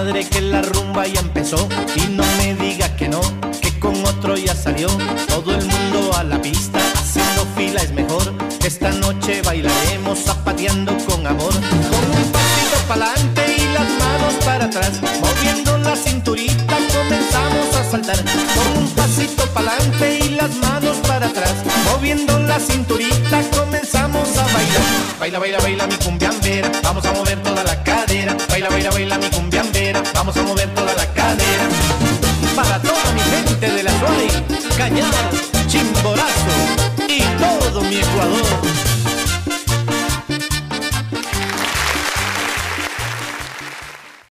compadre, que la rumba ya empezó. Y no me digas que no, que con otro ya salió. Todo el mundo a la pista, haciendo fila es mejor. Esta noche bailaremos zapateando con amor. Con un pasito pa'lante y las manos para atrás, moviendo la cinturita comenzamos a saltar. Con un pasito pa'lante y las manos para atrás, moviendo la cinturita comenzamos a bailar. Baila, baila, baila mi cumbiambera, vamos a mover toda la cadera. Baila, baila, baila mi cumbiambera, vamos a mover toda la cadera. Para toda mi gente de la Suárez, Cañar, Chimborazo y todo mi Ecuador.